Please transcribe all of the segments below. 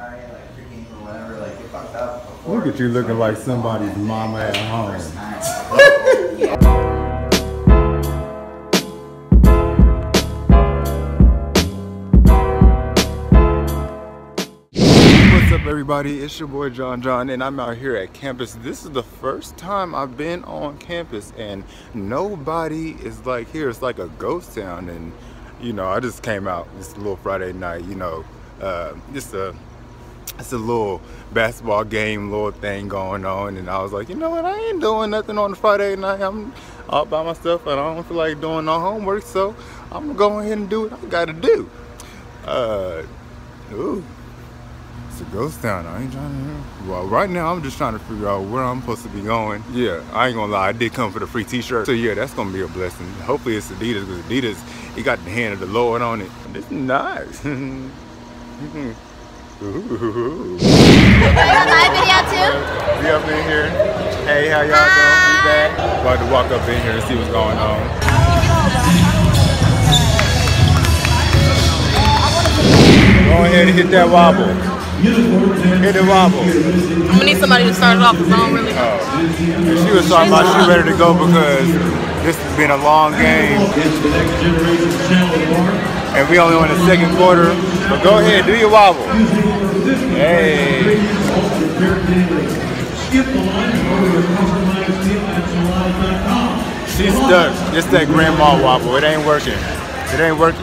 party, like drinking or whatever, like get fucked up before. Look at you looking like somebody's mama at home. Yeah. Everybody, it's your boy John, and I'm out here at campus. This is the first time I've been on campus, and nobody is like here. It's like a ghost town, and you know, I just came out this little Friday night. You know, just it's a little basketball game, little thing going on, and I was like, you know what, I ain't doing nothing on a Friday night. I'm all by myself, and I don't feel like doing no homework, so I'm gonna go ahead and do what I gotta do. Ooh. A ghost town. I ain't trying to. Well, right now I'm just trying to figure out where I'm supposed to be going. Yeah, I ain't gonna lie, I did come for the free t-shirt, so yeah, that's gonna be a blessing. Hopefully it's Adidas, because Adidas, it got the hand of the Lord on it. This is nice. Ooh. Are you on live video too? We up in here. Hey, how y'all doing? We back. About to walk up in here and see what's going on. Go ahead and hit that wobble. Hit it wobble. I'm gonna need somebody to start it off because I don't really know. She was talking about she ready to go because this has been a long game. And we only on the second quarter. But go ahead, do your wobble. Hey. She's stuck. It's that grandma wobble. It ain't working. It ain't working.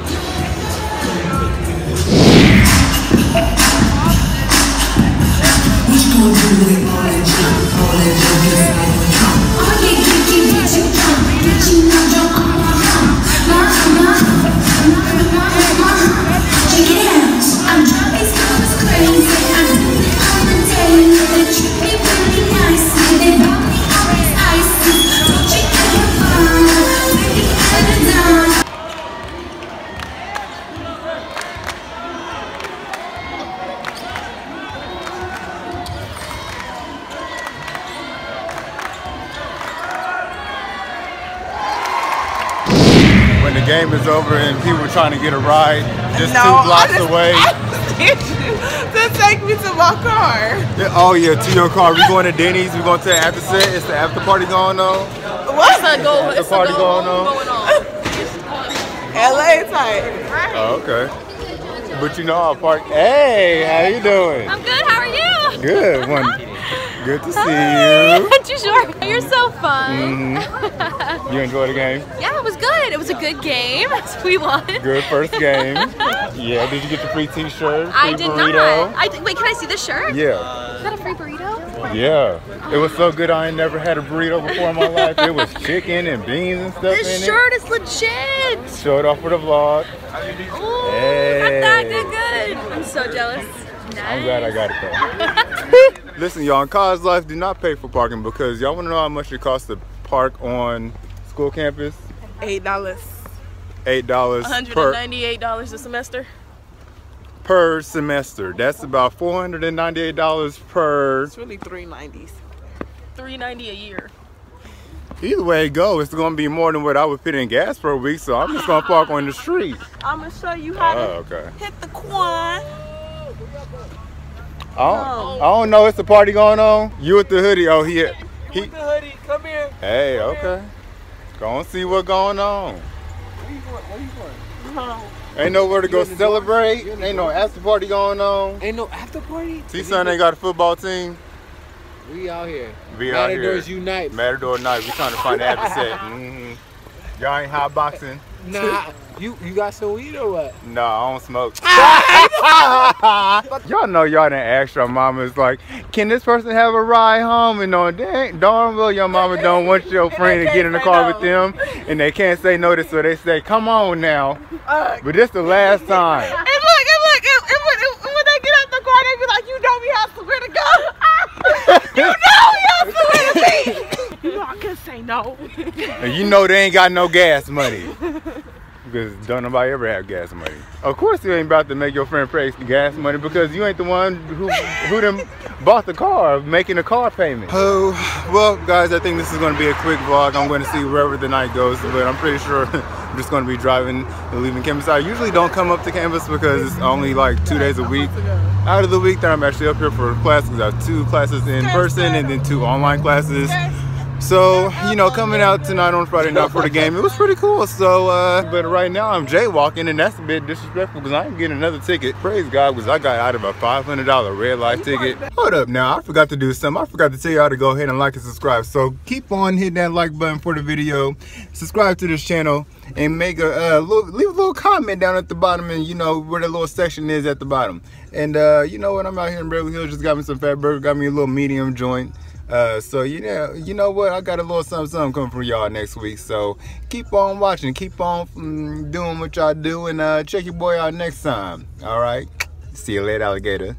Game is over and people were trying to get a ride just two blocks away. Just take me to my car. Oh yeah, to your car. We're going to Denny's. We're going to the after set. It's the after party going on. What's the goal? It's the party going on. LA type. Right. Oh, okay. But you know I'll park. Hey, how you doing? I'm good. How are you? Good. Good to see you. You sure? You're so fun. Mm-hmm. You enjoy the game? Yeah, it was good. It was a good game. We won. Good first game. Yeah. Did you get the free T-shirt? I did burrito? Not. Wait, can I see the shirt? Yeah. Is that a free burrito? Yeah. It was so good. I ain't never had a burrito before in my life. It was chicken and beans and stuff. This shirt is legit. Show it off for the vlog. Ooh, hey. Good. I'm so jealous. Nice. I'm glad I got it though. Listen, y'all, in college life, do not pay for parking because y'all want to know how much it costs to park on school campus? $8. $8. $198 a semester. Per semester. That's about $498 per. It's really $390. $390 a year. Either way it goes, it's going to be more than what I would fit in gas for a week, so I'm just going to park on the street. I'm going to show you how to hit the quan. I don't know. It's a party going on. You with the hoodie? Oh, here. You with the hoodie? Come here. Hey, come here. Go and see what's going on. Where you going? No. Ain't nowhere to go celebrate. Ain't no after party going on. Ain't no after party. T-Son ain't got a football team. We out here. We out here. Matadors unite. Matador night. We trying to find the after set. Mm-hmm. Y'all ain't hot boxing. Nah. You got some weed or what? No, I don't smoke. Y'all know y'all didn't ask your mama. It's like, can this person have a ride home? And on that, darn well your mama don't want your friend to get in the car with them. And they can't say no to, so they say, come on now. But this the last time. And look, when they get out the car, they be like, you know we have somewhere to go. You know we have somewhere to be. You know I couldn't say no. And you know they ain't got no gas money. Because don't nobody ever have gas money. Of course you ain't about to make your friend pay gas money because you ain't the one who done bought the car, making a car payment. Oh, well guys, I think this is going to be a quick vlog. I'm going to see wherever the night goes, but I'm pretty sure I'm just going to be driving and leaving campus. I usually don't come up to campus because it's only like 2 days a week out of the week that I'm actually up here for classes. I have 2 classes in person and then 2 online classes. So, you know, coming out tonight on Friday night for the game, it was pretty cool. So, but right now I'm jaywalking, and that's a bit disrespectful because I ain't getting another ticket. Praise God, because I got out of a $500 red light ticket. Hold up now, I forgot to do something. I forgot to tell y'all to go ahead and like and subscribe. So keep on hitting that like button for the video. Subscribe to this channel and make a leave a little comment down at the bottom, and you know where the little section is at the bottom. And you know what, I'm out here in Beverly Hills. Just got me some Fat Burger, got me a little medium joint. So yeah, you know what, I got a little something something coming for y'all next week, so keep on watching, keep on doing what y'all do, and check your boy out next time. All right, see you later, alligator.